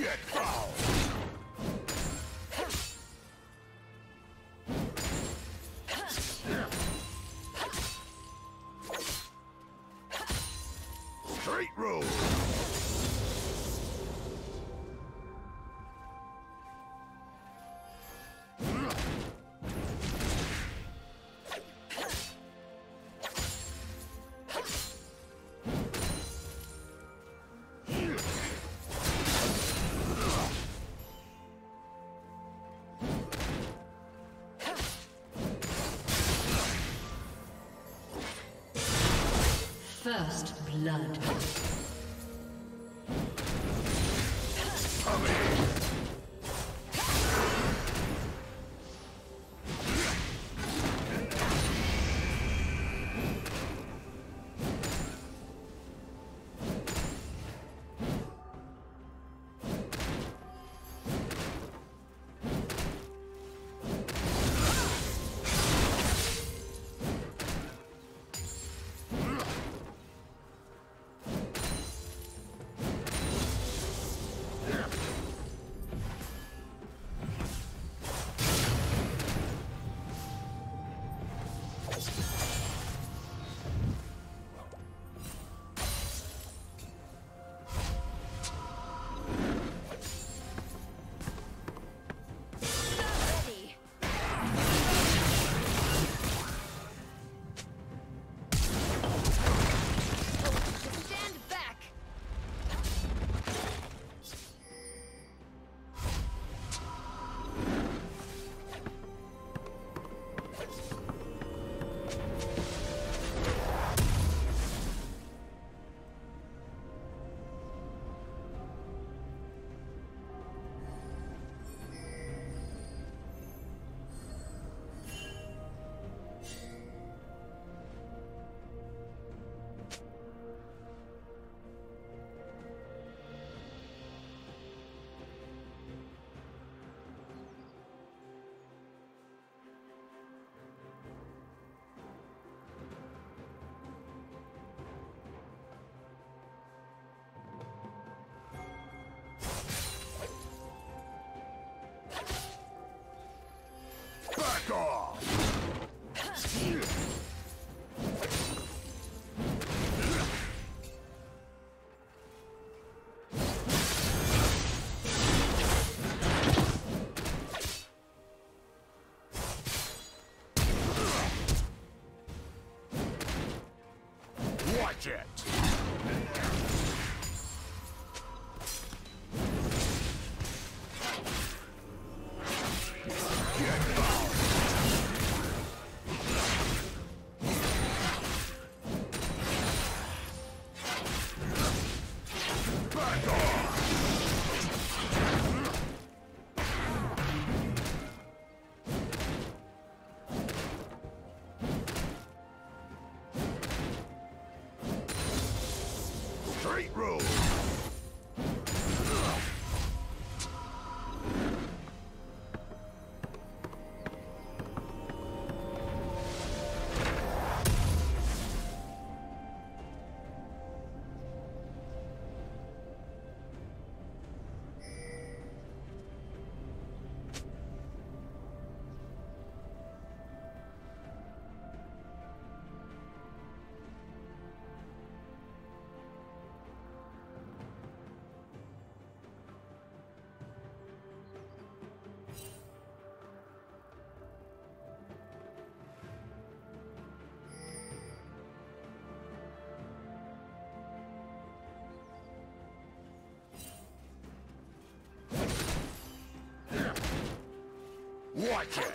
Get fouled! First blood. Watch it!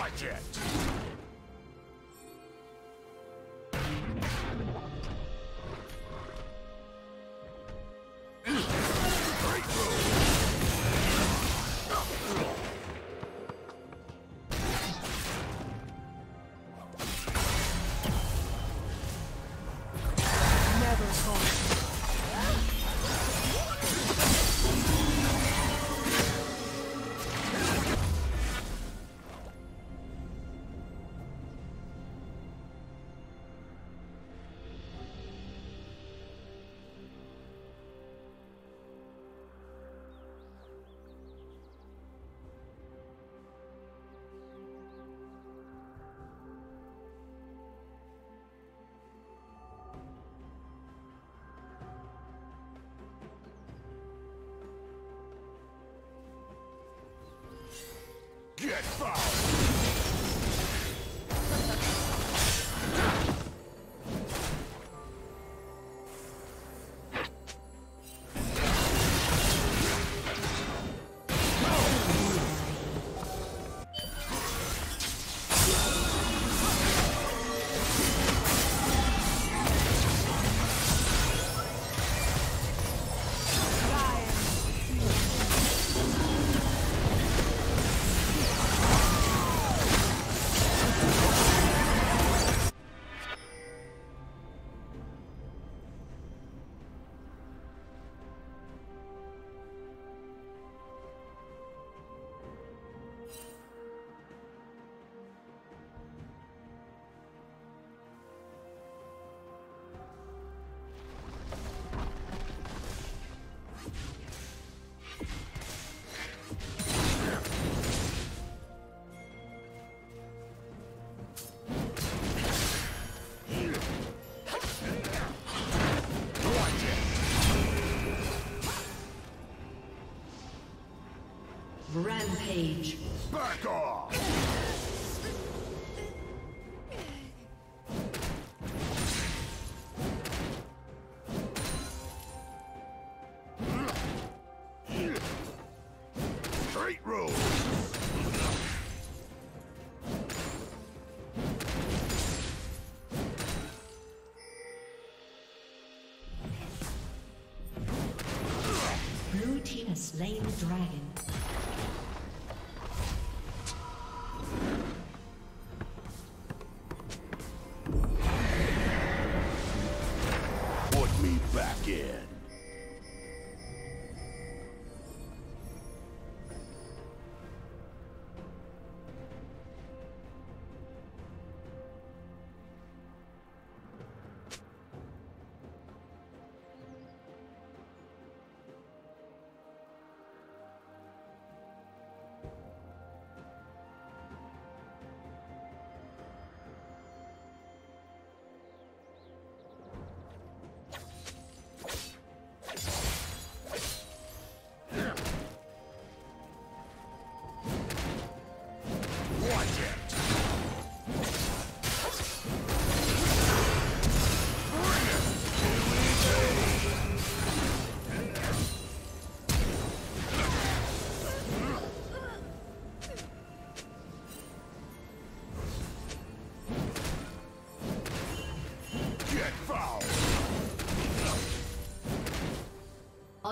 project. Get fouled! Rampage. Back off! Straight road. Blue team has slain the dragon.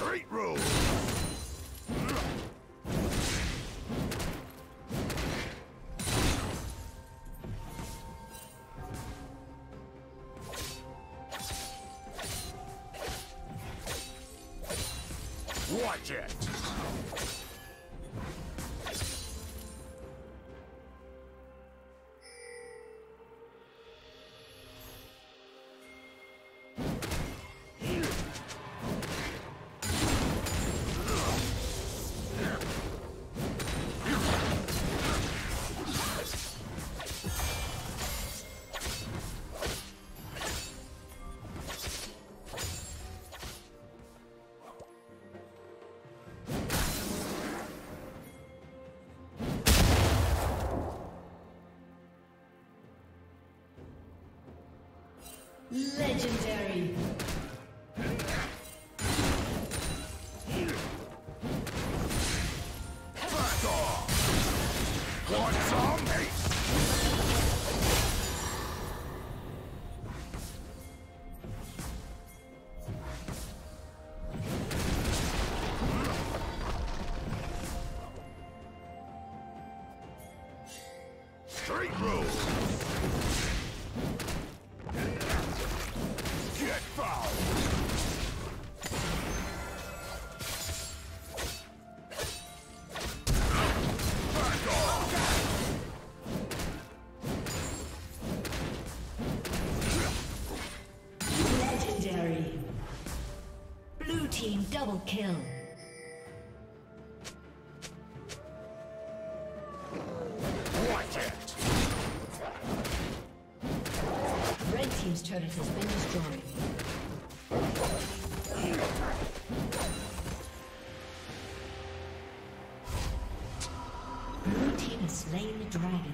Great road. Watch it. Legendary. Back off! Want some hate? Straight road. Kill. Watch it. Red Team's turret has been destroyed. Blue Team has slain the dragon.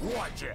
Watch it!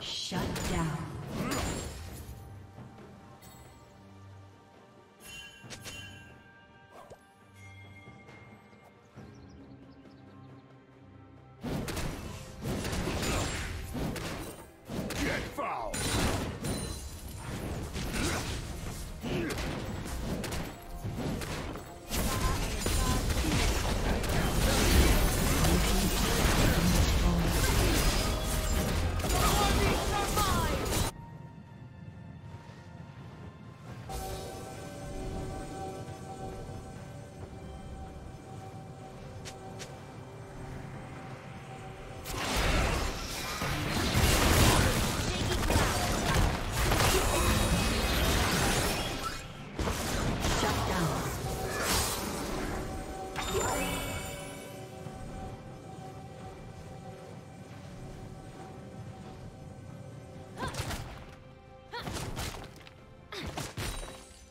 Shut down. Blue team's turret has been destroyed.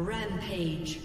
Rampage.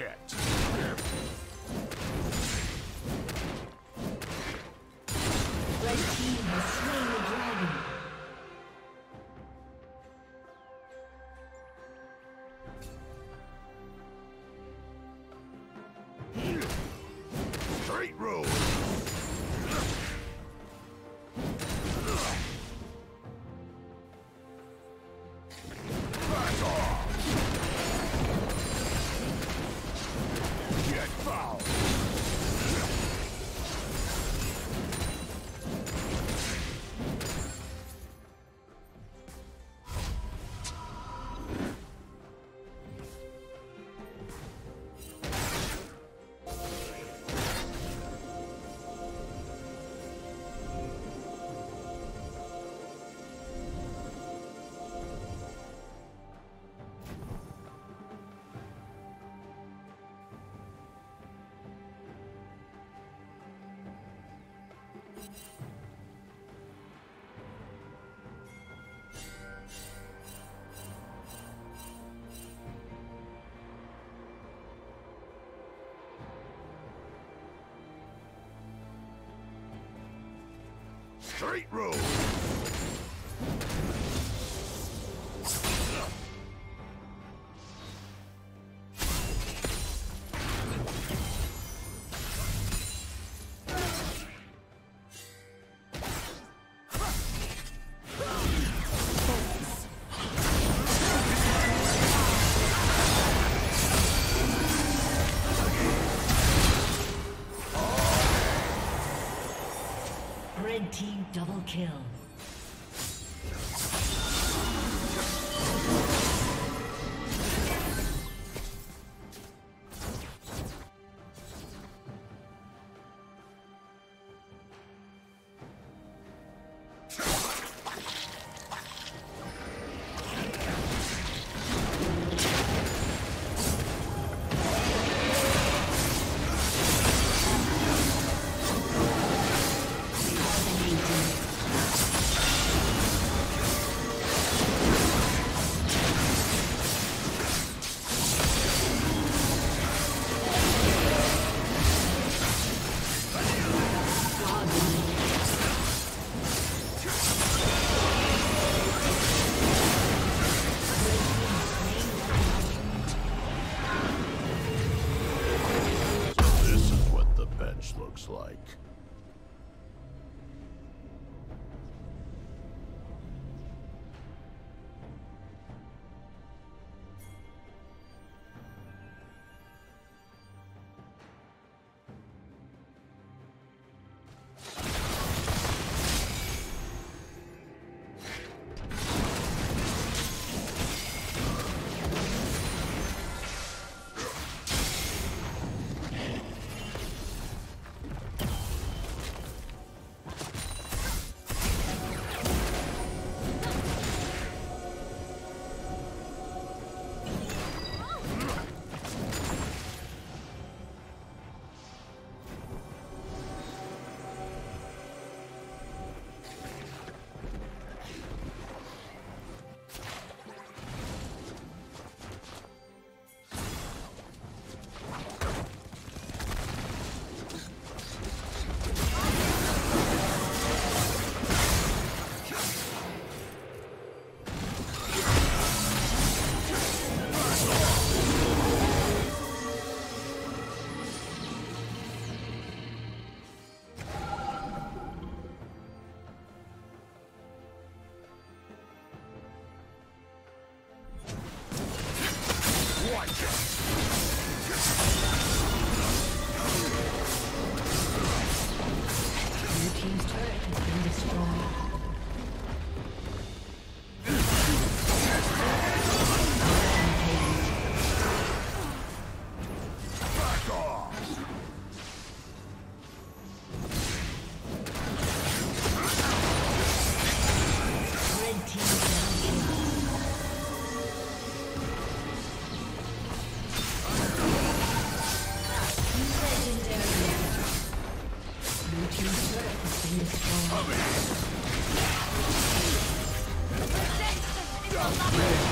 Jet. Straight road. Red team double kill. Come here.